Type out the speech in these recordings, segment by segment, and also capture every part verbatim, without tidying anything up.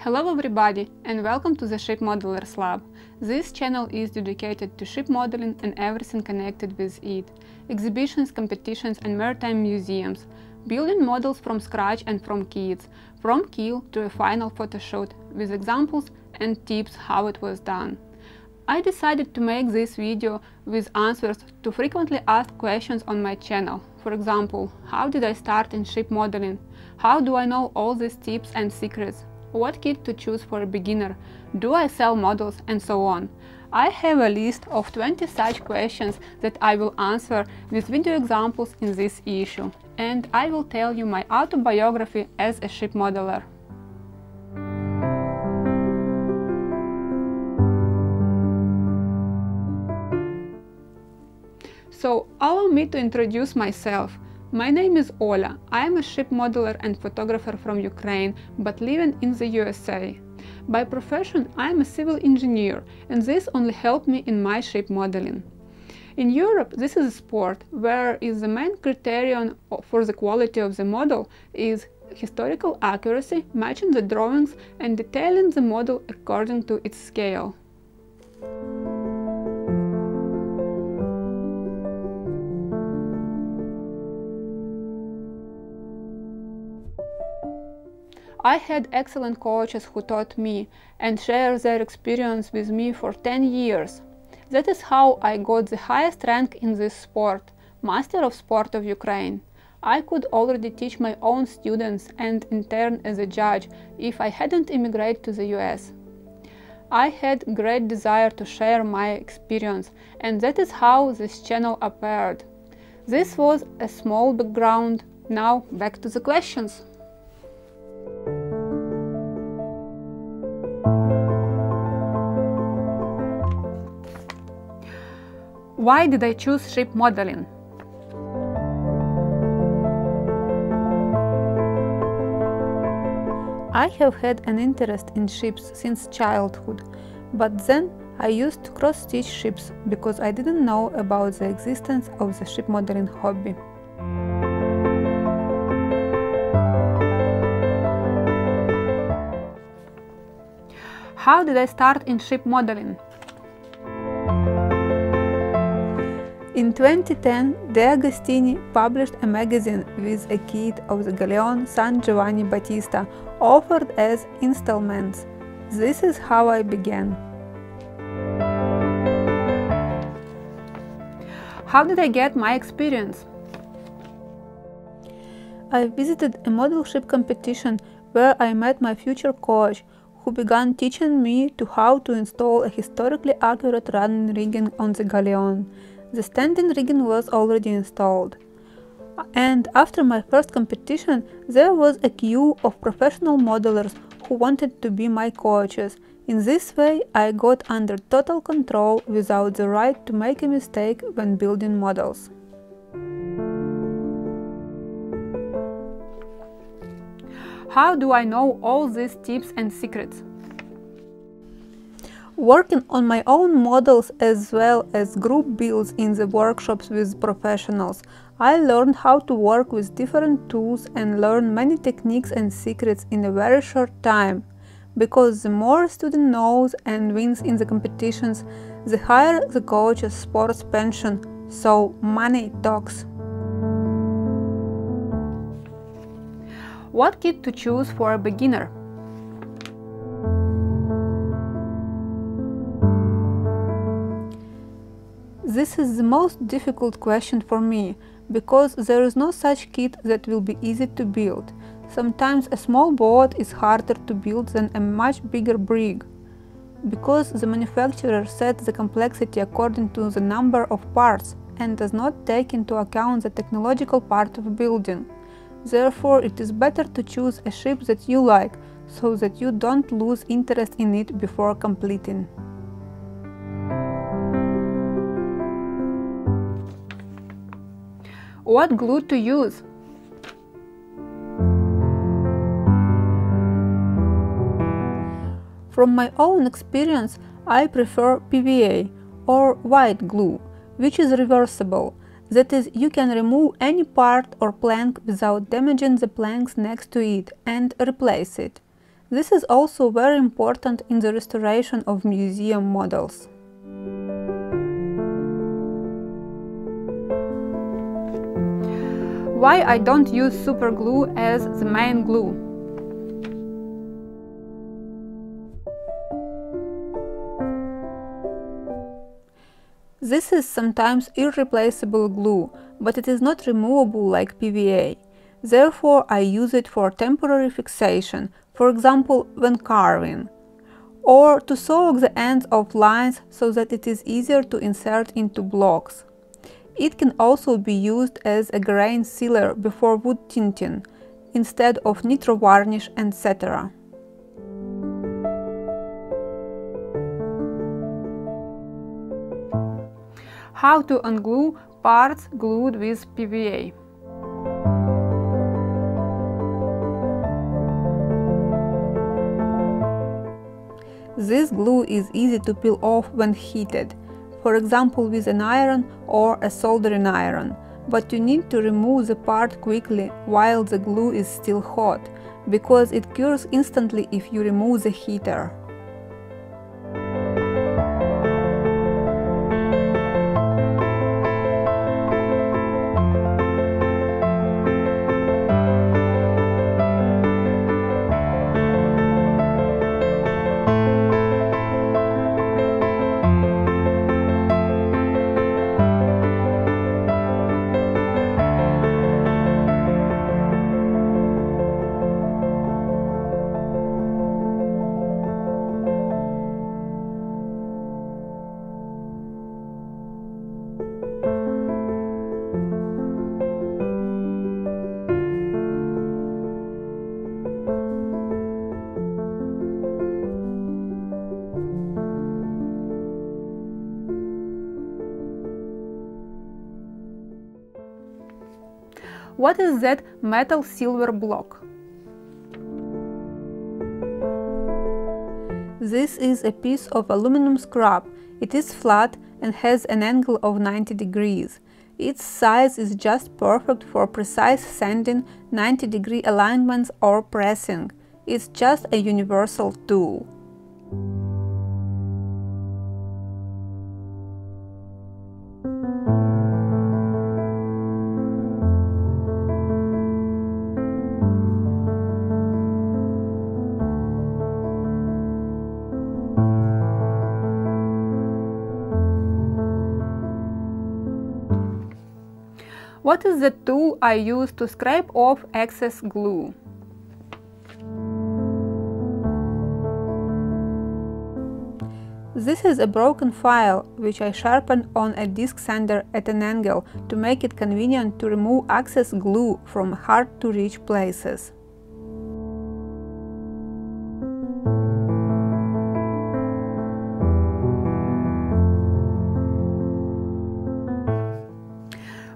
Hello everybody and welcome to the Ship Modelers Lab. This channel is dedicated to ship modeling and everything connected with it. Exhibitions, competitions and maritime museums. Building models from scratch and from kids. From keel to a final photoshoot with examples and tips how it was done. I decided to make this video with answers to frequently asked questions on my channel. For example, how did I start in ship modeling? How do I know all these tips and secrets? What kit to choose for a beginner? Do I sell models? And so on. I have a list of twenty such questions that I will answer with video examples in this issue. And I will tell you my autobiography as a ship modeler. So allow me to introduce myself. My name is Ola. I am a ship modeler and photographer from Ukraine, but living in the U S A. By profession, I am a civil engineer, and this only helped me in my ship modeling. In Europe, this is a sport where is the main criterion for the quality of the model is historical accuracy, matching the drawings and detailing the model according to its scale. I had excellent coaches who taught me and shared their experience with me for ten years. That is how I got the highest rank in this sport, Master of Sport of Ukraine. I could already teach my own students and intern as a judge if I hadn't immigrated to the U S. I had great desire to share my experience, and that is how this channel appeared. This was a small background. Now back to the questions. Why did I choose ship modeling? I have had an interest in ships since childhood, but then I used to cross-stitch ships because I didn't know about the existence of the ship modeling hobby. How did I start in ship modeling? In twenty ten, D'Agostini published a magazine with a kit of the Galleon San Giovanni Battista, offered as installments. This is how I began. How did I get my experience? I visited a model ship competition where I met my future coach, who began teaching me to how to install a historically accurate running rigging on the Galleon. The standing rigging was already installed, and after my first competition there was a queue of professional modelers who wanted to be my coaches. In this way I got under total control without the right to make a mistake when building models. How do I know all these tips and secrets? Working on my own models as well as group builds in the workshops with professionals, I learned how to work with different tools and learn many techniques and secrets in a very short time. Because the more a student knows and wins in the competitions, the higher the coach's sports pension, so money talks. What kit to choose for a beginner? This is the most difficult question for me, because there is no such kit that will be easy to build. Sometimes a small boat is harder to build than a much bigger brig, because the manufacturer sets the complexity according to the number of parts and does not take into account the technological part of building. Therefore, it is better to choose a shape that you like, so that you don't lose interest in it before completing. What glue to use? From my own experience, I prefer P V A or white glue, which is reversible. That is, you can remove any part or plank without damaging the planks next to it and replace it. This is also very important in the restoration of museum models. Why I don't use super glue as the main glue? This is sometimes irreplaceable glue, but it is not removable like P V A. Therefore, I use it for temporary fixation, for example, when carving, or to sew the ends of lines so that it is easier to insert into blocks. It can also be used as a grain sealer before wood tinting, instead of nitro varnish, et cetera. How to unglue parts glued with P V A. This glue is easy to peel off when heated, for example with an iron or a soldering iron, but you need to remove the part quickly while the glue is still hot, because it cures instantly if you remove the heater. What is that metal silver block? This is a piece of aluminum scrap. It is flat and has an angle of ninety degrees. Its size is just perfect for precise sanding, ninety degree alignments or pressing. It's just a universal tool. What is the tool I use to scrape off excess glue? This is a broken file, which I sharpen on a disc sander at an angle to make it convenient to remove excess glue from hard-to-reach places.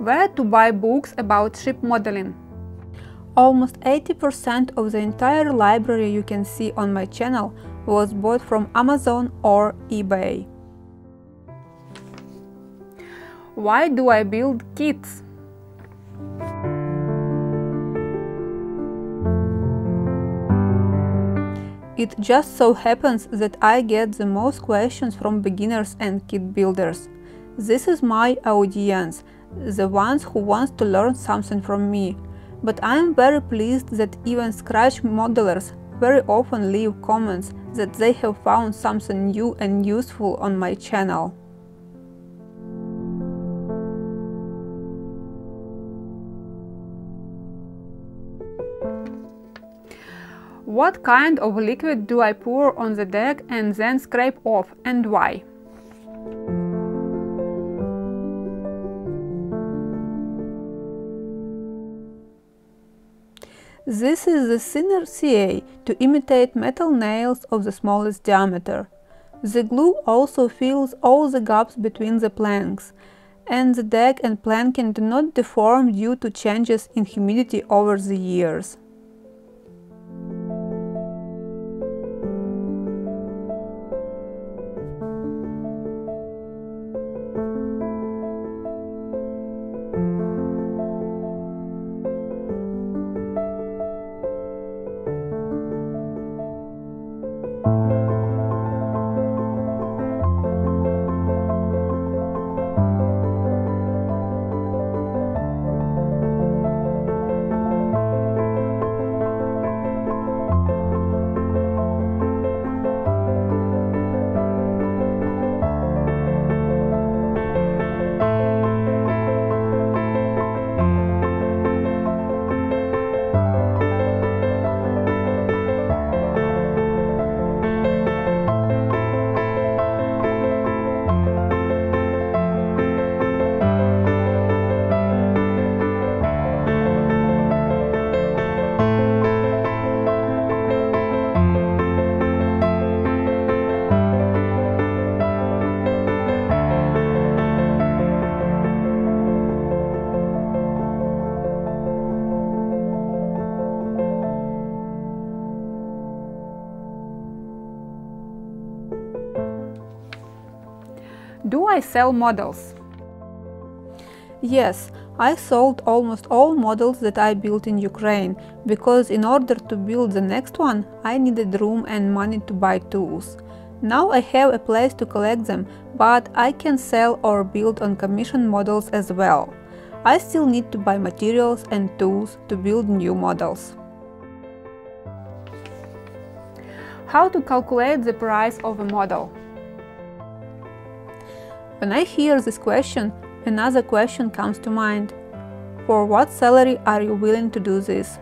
Where to buy books about ship modeling? Almost eighty percent of the entire library you can see on my channel was bought from Amazon or eBay. Why do I build kits? It just so happens that I get the most questions from beginners and kit builders. This is my audience, the ones who wants to learn something from me. But I am very pleased that even scratch modelers very often leave comments that they have found something new and useful on my channel. What kind of liquid do I pour on the deck and then scrape off, and why? This is the thinner C A to imitate metal nails of the smallest diameter. The glue also fills all the gaps between the planks, and the deck and planking do not deform due to changes in humidity over the years. Do I sell models? Yes, I sold almost all models that I built in Ukraine, because in order to build the next one, I needed room and money to buy tools. Now I have a place to collect them, but I can sell or build on commission models as well. I still need to buy materials and tools to build new models. How to calculate the price of a model? When I hear this question, another question comes to mind. For what salary are you willing to do this?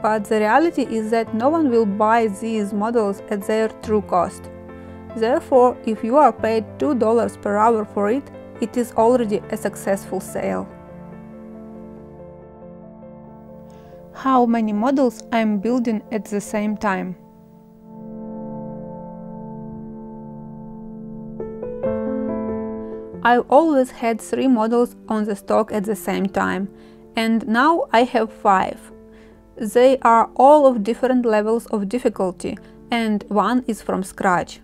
But the reality is that no one will buy these models at their true cost. Therefore, if you are paid two dollars per hour for it, it is already a successful sale. How many models I am building at the same time? I've always had three models on the stock at the same time, and now I have five. They are all of different levels of difficulty, and one is from scratch.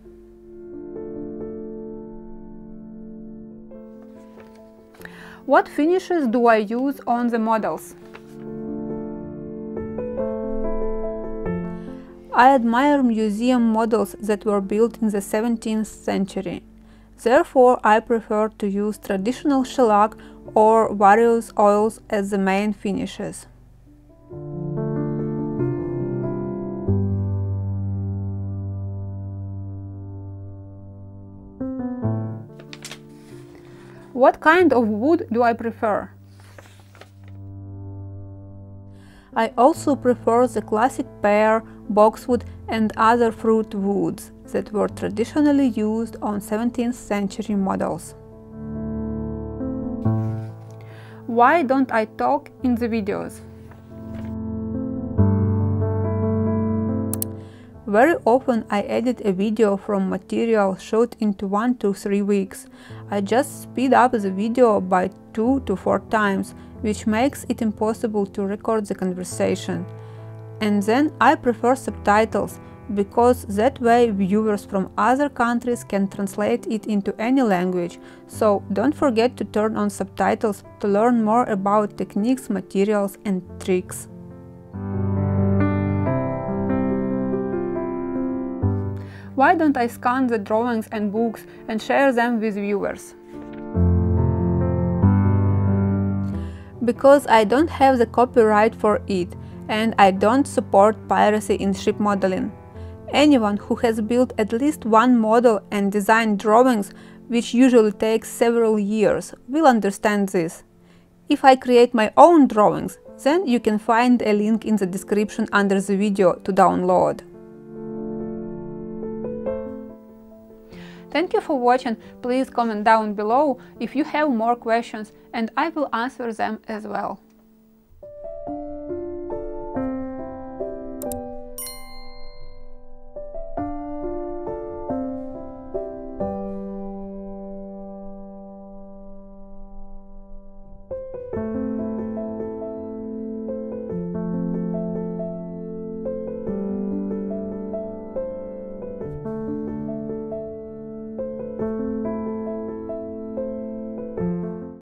What finishes do I use on the models? I admire museum models that were built in the seventeenth century. Therefore, I prefer to use traditional shellac or various oils as the main finishes. What kind of wood do I prefer? I also prefer the classic pear, boxwood and other fruit woods that were traditionally used on seventeenth century models. Why don't I talk in the videos? Very often I edit a video from material shot into one to three weeks. I just speed up the video by two to four times, which makes it impossible to record the conversation. And then I prefer subtitles, because that way viewers from other countries can translate it into any language, so don't forget to turn on subtitles to learn more about techniques, materials and tricks. Why don't I scan the drawings and books and share them with viewers? Because I don't have the copyright for it, and I don't support piracy in ship modeling. Anyone who has built at least one model and designed drawings, which usually takes several years, will understand this. If I create my own drawings, then you can find a link in the description under the video to download. Thank you for watching. Please comment down below if you have more questions, and I will answer them as well.